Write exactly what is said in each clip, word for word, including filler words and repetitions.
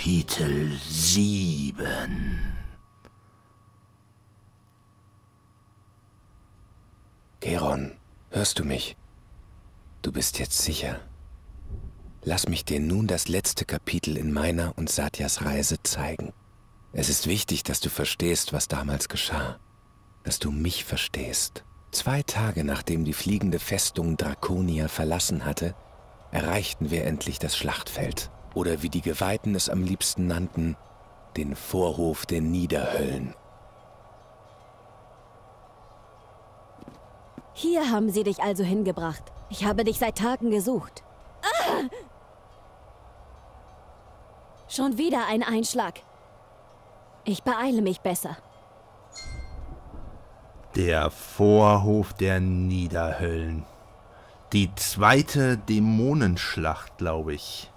Kapitel sieben Geron, hörst du mich? Du bist jetzt sicher. Lass mich dir nun das letzte Kapitel in meiner und Satyas Reise zeigen. Es ist wichtig, dass du verstehst, was damals geschah. Dass du mich verstehst. Zwei Tage nachdem die fliegende Festung Draconia verlassen hatte, erreichten wir endlich das Schlachtfeld. Oder wie die Geweihten es am liebsten nannten, den Vorhof der Niederöllen. Hier haben sie dich also hingebracht. Ich habe dich seit Tagen gesucht. Ah! Schon wieder ein Einschlag. Ich beeile mich besser. Der Vorhof der Niederhöllen. Die zweite Dämonenschlacht, glaube ich,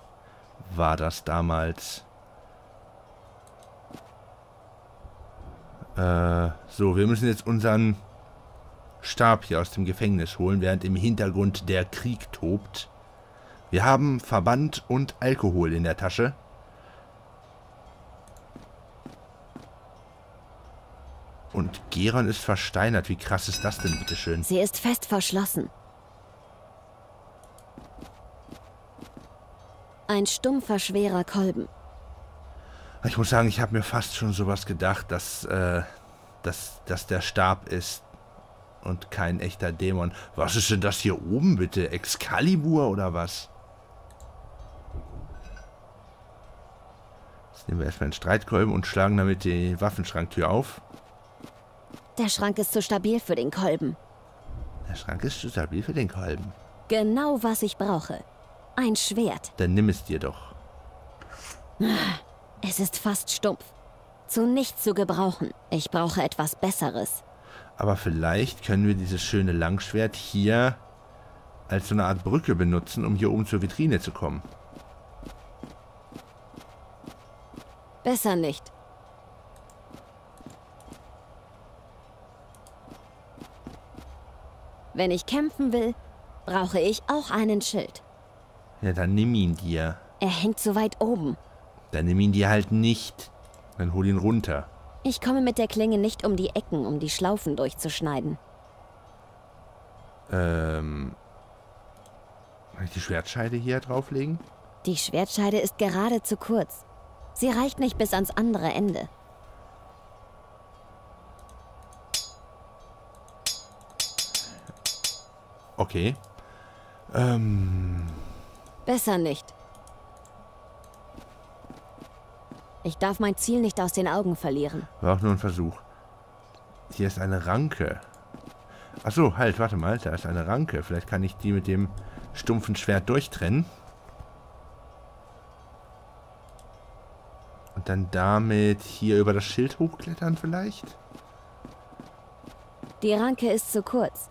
war das damals. Äh, so, wir müssen jetzt unseren Stab hier aus dem Gefängnis holen, während im Hintergrund der Krieg tobt. Wir haben Verband und Alkohol in der Tasche. Und Geron ist versteinert. Wie krass ist das denn, bitteschön? Sie ist fest verschlossen. Ein stumpfer, schwerer Kolben. Ich muss sagen, ich habe mir fast schon sowas gedacht, dass, äh, dass, dass der Stab ist und kein echter Dämon. Was ist denn das hier oben, bitte? Excalibur oder was? Jetzt nehmen wir erstmal einen Streitkolben und schlagen damit die Waffenschranktür auf. Der Schrank ist zu stabil für den Kolben. Der Schrank ist zu stabil für den Kolben. Genau, was ich brauche. Ein Schwert. Dann nimm es dir doch. Es ist fast stumpf. Zu nichts zu gebrauchen. Ich brauche etwas Besseres. Aber vielleicht können wir dieses schöne Langschwert hier als so eine Art Brücke benutzen, um hier oben zur Vitrine zu kommen. Besser nicht. Wenn ich kämpfen will, brauche ich auch einen Schild. Ja, dann nimm ihn dir. Er hängt so weit oben. Dann nimm ihn dir halt nicht. Dann hol ihn runter. Ich komme mit der Klinge nicht um die Ecken, um die Schlaufen durchzuschneiden. Ähm. Kann ich die Schwertscheide hier drauflegen? Die Schwertscheide ist gerade zu kurz. Sie reicht nicht bis ans andere Ende. Okay. Ähm. Besser nicht. Ich darf mein Ziel nicht aus den Augen verlieren. War auch nur ein Versuch. Hier ist eine Ranke. Achso, halt, warte mal. Da ist eine Ranke. Vielleicht kann ich die mit dem stumpfen Schwert durchtrennen. Und dann damit hier über das Schild hochklettern vielleicht? Die Ranke ist zu kurz.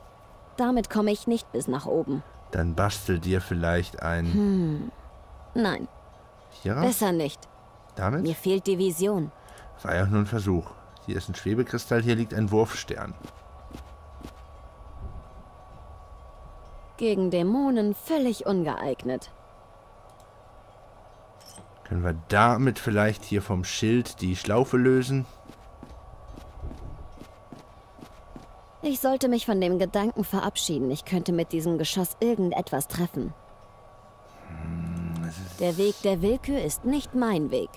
Damit komme ich nicht bis nach oben. Dann bastel dir vielleicht ein... Hm. Nein. Hier raus? Besser nicht. Damit? Mir fehlt die Vision. Das war ja nur ein Versuch. Hier ist ein Schwebekristall, hier liegt ein Wurfstern. Gegen Dämonen völlig ungeeignet. Können wir damit vielleicht hier vom Schild die Schlaufe lösen? Ich sollte mich von dem Gedanken verabschieden. Ich könnte mit diesem Geschoss irgendetwas treffen. Der Weg der Willkür ist nicht mein Weg.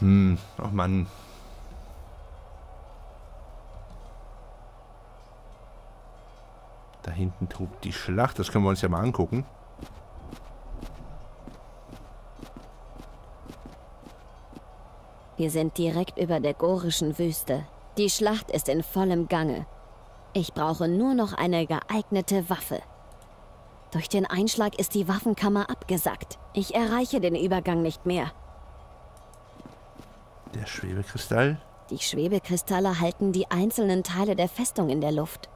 Hm, oh Mann. Da hinten tobt die Schlacht. Das können wir uns ja mal angucken. Wir sind direkt über der Gorischen Wüste. Die Schlacht ist in vollem Gange. Ich brauche nur noch eine geeignete Waffe. Durch den Einschlag ist die Waffenkammer abgesackt. Ich erreiche den Übergang nicht mehr. Der Schwebekristall? Die Schwebekristalle halten die einzelnen Teile der Festung in der Luft.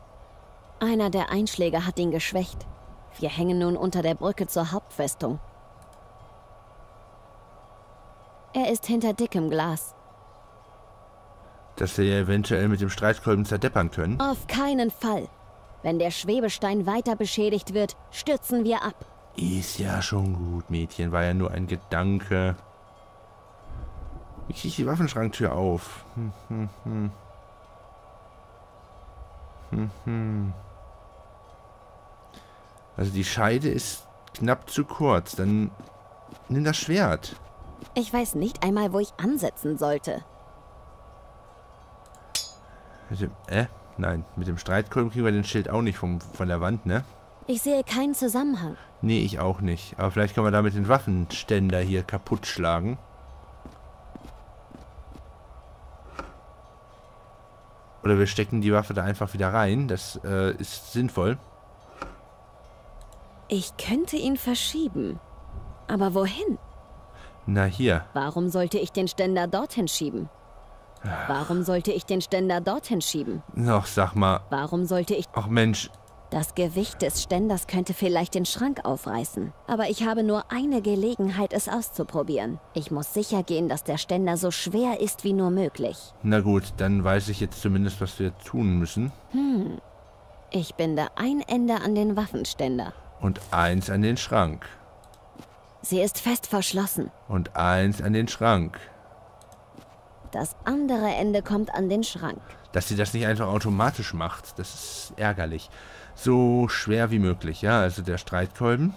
Einer der Einschläge hat ihn geschwächt. Wir hängen nun unter der Brücke zur Hauptfestung. Er ist hinter dickem Glas. Dass wir ja eventuell mit dem Streitkolben zerdeppern können? Auf keinen Fall. Wenn der Schwebestein weiter beschädigt wird, stürzen wir ab. Ist ja schon gut, Mädchen. War ja nur ein Gedanke. Wie kriege ich die Waffenschranktür auf? Hm, hm, hm. Hm, hm. Also die Scheide ist knapp zu kurz. Dann nimm das Schwert. Ich weiß nicht einmal, wo ich ansetzen sollte. Mit dem, äh? Nein, mit dem Streitkolben kriegen wir den Schild auch nicht vom, von der Wand, ne? Ich sehe keinen Zusammenhang. Nee, ich auch nicht. Aber vielleicht können wir damit den Waffenständer hier kaputt schlagen. Oder wir stecken die Waffe da einfach wieder rein. Das äh, ist sinnvoll. Ich könnte ihn verschieben. Aber wohin? Na hier. Warum sollte ich den Ständer dorthin schieben? Warum sollte ich den Ständer dorthin schieben? Ach, sag mal. Warum sollte ich... Ach Mensch. Das Gewicht des Ständers könnte vielleicht den Schrank aufreißen. Aber ich habe nur eine Gelegenheit, es auszuprobieren. Ich muss sicher gehen, dass der Ständer so schwer ist wie nur möglich. Na gut, dann weiß ich jetzt zumindest, was wir tun müssen. Hm. Ich binde ein Ende an den Waffenständer. Und eins an den Schrank. Sie ist fest verschlossen. Und eins an den Schrank. Das andere Ende kommt an den Schrank. Dass sie das nicht einfach automatisch macht, das ist ärgerlich. So schwer wie möglich, ja? Also der Streitkolben.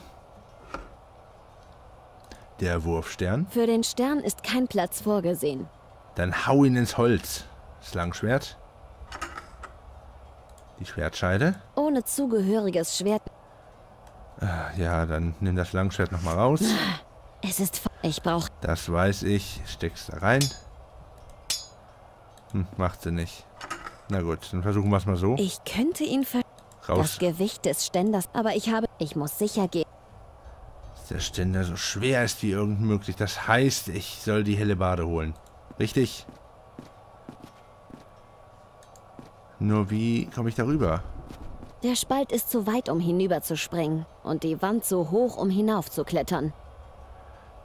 Der Wurfstern. Für den Stern ist kein Platz vorgesehen. Dann hau ihn ins Holz. Das Langschwert. Die Schwertscheide. Ohne zugehöriges Schwert. Ja, dann nimm das Langschwert nochmal raus. Es ist... Ich brauche... Das weiß ich. Steck's da rein. Hm, macht sie nicht. Na gut, dann versuchen wir es mal so. Ich könnte ihn ver... Raus. Das Gewicht des Ständers, aber ich habe... Ich muss sicher gehen. Dass der Ständer so schwer ist wie irgend möglich. Das heißt, ich soll die Hellebarde holen. Richtig? Nur wie komme ich darüber? Der Spalt ist zu weit, um hinüberzuspringen. Und die Wand so hoch, um hinaufzuklettern.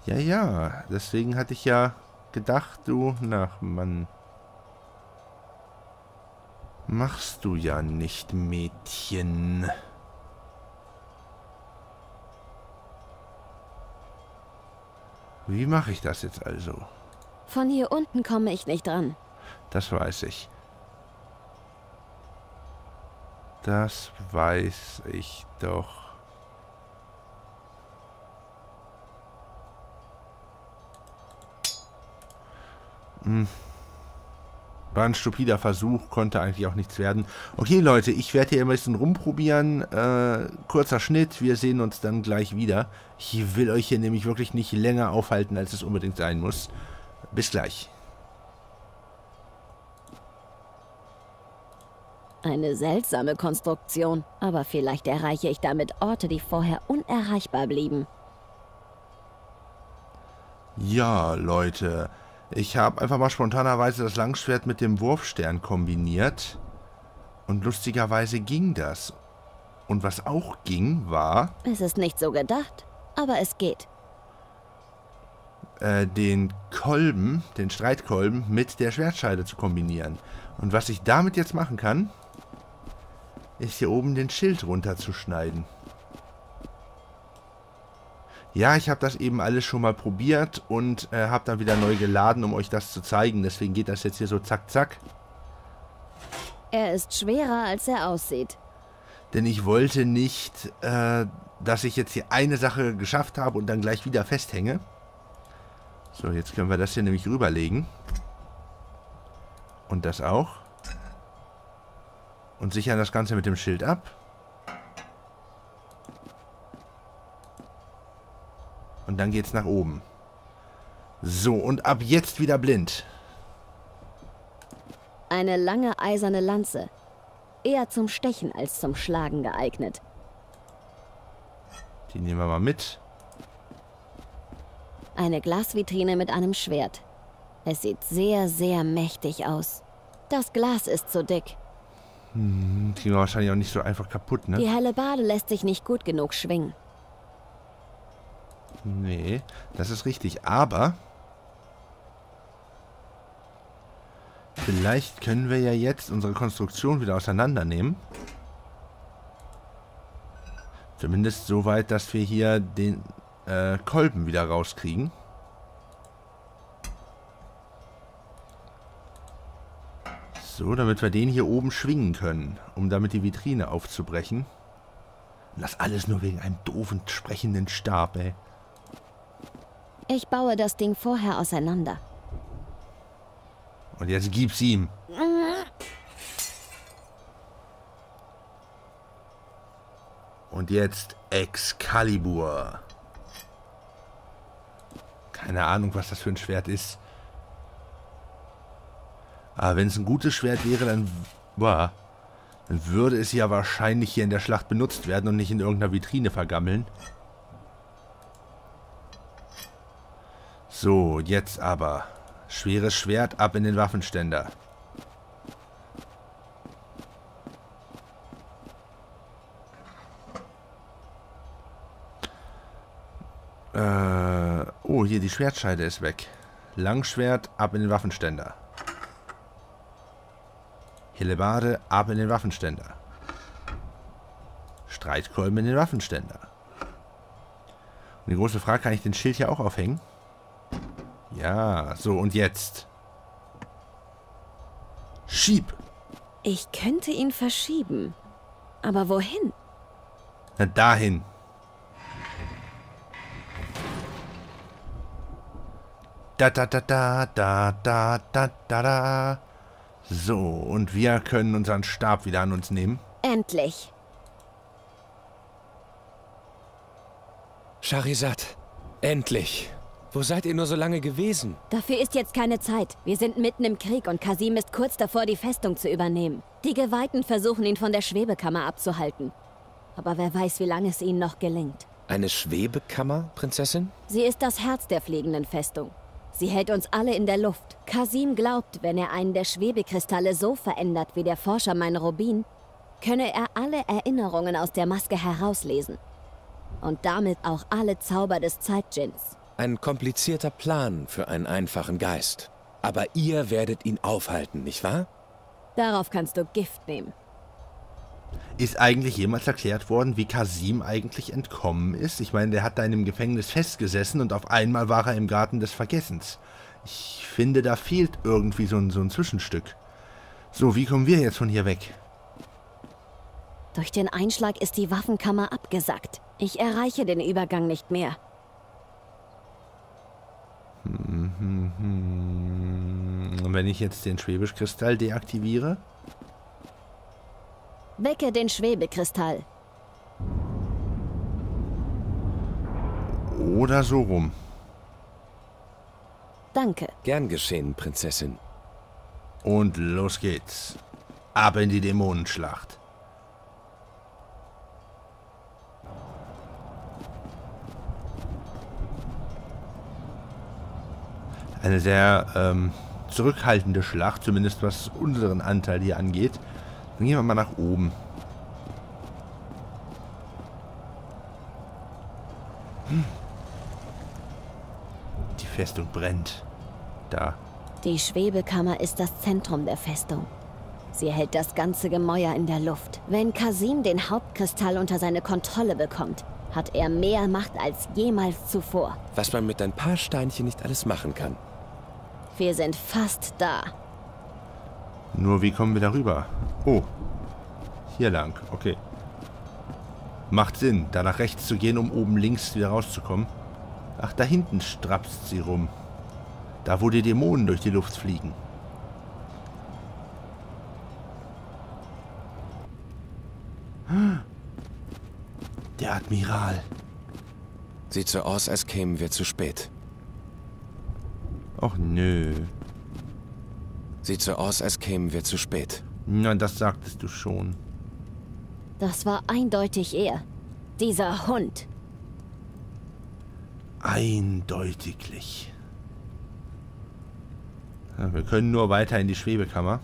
Ja, ja. Deswegen hatte ich ja gedacht, du... Ach, Mann... Machst du ja nicht, Mädchen. Wie mache ich das jetzt also? Von hier unten komme ich nicht dran. Das weiß ich. Das weiß ich doch. Hm. War ein stupider Versuch, konnte eigentlich auch nichts werden. Okay, Leute, ich werde hier ein bisschen rumprobieren. Äh, kurzer Schnitt, wir sehen uns dann gleich wieder. Ich will euch hier nämlich wirklich nicht länger aufhalten, als es unbedingt sein muss. Bis gleich. Eine seltsame Konstruktion, aber vielleicht erreiche ich damit Orte, die vorher unerreichbar blieben. Ja, Leute... Ich habe einfach mal spontanerweise das Langschwert mit dem Wurfstern kombiniert. Und lustigerweise ging das. Und was auch ging, war... Es ist nicht so gedacht, aber es geht. Äh, den Kolben, den Streitkolben, mit der Schwertscheide zu kombinieren. Und was ich damit jetzt machen kann, ist hier oben den Schild runterzuschneiden. Ja, ich habe das eben alles schon mal probiert und äh, habe dann wieder neu geladen, um euch das zu zeigen. Deswegen geht das jetzt hier so zack, zack. Er ist schwerer, als er aussieht. Denn ich wollte nicht, äh, dass ich jetzt hier eine Sache geschafft habe und dann gleich wieder festhänge. So, jetzt können wir das hier nämlich rüberlegen. Und das auch. Und sichern das Ganze mit dem Schild ab. Und dann geht's nach oben. So, und ab jetzt wieder blind. Eine lange eiserne Lanze. Eher zum Stechen als zum Schlagen geeignet. Die nehmen wir mal mit. Eine Glasvitrine mit einem Schwert. Es sieht sehr, sehr mächtig aus. Das Glas ist so dick. Hm, kriegen wir wahrscheinlich auch nicht so einfach kaputt, ne? Die Hellebarde lässt sich nicht gut genug schwingen. Nee, das ist richtig, aber vielleicht können wir ja jetzt unsere Konstruktion wieder auseinandernehmen. Zumindest soweit, dass wir hier den äh, Kolben wieder rauskriegen. So, damit wir den hier oben schwingen können, um damit die Vitrine aufzubrechen. Und das alles nur wegen einem doofen, sprechenden Stab, ey. Ich baue das Ding vorher auseinander. Und jetzt gib's ihm. Und jetzt Excalibur. Keine Ahnung, was das für ein Schwert ist. Aber wenn es ein gutes Schwert wäre, dann, boah, dann würde es ja wahrscheinlich hier in der Schlacht benutzt werden und nicht in irgendeiner Vitrine vergammeln. So, jetzt aber. Schweres Schwert ab in den Waffenständer. Äh, oh, hier die Schwertscheide ist weg. Langschwert ab in den Waffenständer. Hellebarde ab in den Waffenständer. Streitkolben in den Waffenständer. Und die große Frage, kann ich den Schild hier auch aufhängen? Ja, so und jetzt. Schieb! Ich könnte ihn verschieben. Aber wohin? Na, dahin. Da, da, da, da, da, da, da, da. So, und wir können unseren Stab wieder an uns nehmen. Endlich. Sharizat, endlich. Wo seid ihr nur so lange gewesen? Dafür ist jetzt keine Zeit. Wir sind mitten im Krieg und Kasim ist kurz davor, die Festung zu übernehmen. Die Geweihten versuchen, ihn von der Schwebekammer abzuhalten. Aber wer weiß, wie lange es ihnen noch gelingt. Eine Schwebekammer, Prinzessin? Sie ist das Herz der fliegenden Festung. Sie hält uns alle in der Luft. Kasim glaubt, wenn er einen der Schwebekristalle so verändert wie der Forscher mein Rubin, könne er alle Erinnerungen aus der Maske herauslesen. Und damit auch alle Zauber des Zeit-Djins. Ein komplizierter Plan für einen einfachen Geist. Aber ihr werdet ihn aufhalten, nicht wahr? Darauf kannst du Gift nehmen. Ist eigentlich jemals erklärt worden, wie Kasim eigentlich entkommen ist? Ich meine, der hat da in einem Gefängnis festgesessen und auf einmal war er im Garten des Vergessens. Ich finde, da fehlt irgendwie so ein, so ein Zwischenstück. So, wie kommen wir jetzt von hier weg? Durch den Einschlag ist die Waffenkammer abgesackt. Ich erreiche den Übergang nicht mehr. Und wenn ich jetzt den Schwebekristall deaktiviere? Wecke den Schwebekristall. Oder so rum. Danke. Gern geschehen, Prinzessin. Und los geht's. Ab in die Dämonenschlacht. Eine sehr ähm, zurückhaltende Schlacht, zumindest was unseren Anteil hier angeht. Dann gehen wir mal nach oben. Hm. Die Festung brennt. Da. Die Schwebekammer ist das Zentrum der Festung. Sie hält das ganze Gemäuer in der Luft. Wenn Kasim den Hauptkristall unter seine Kontrolle bekommt, hat er mehr Macht als jemals zuvor. Was man mit ein paar Steinchen nicht alles machen kann. Wir sind fast da. Nur wie kommen wir darüber? Oh, hier lang, okay. Macht Sinn, da nach rechts zu gehen, um oben links wieder rauszukommen. Ach, da hinten strapst sie rum. Da, wo die Dämonen durch die Luft fliegen. Der Admiral. Sieht so aus, als kämen wir zu spät. Och nö. Sieht so aus, als kämen wir zu spät. Nein, das sagtest du schon. Das war eindeutig er. Dieser Hund. Eindeutiglich. Ja, wir können nur weiter in die Schwebekammer.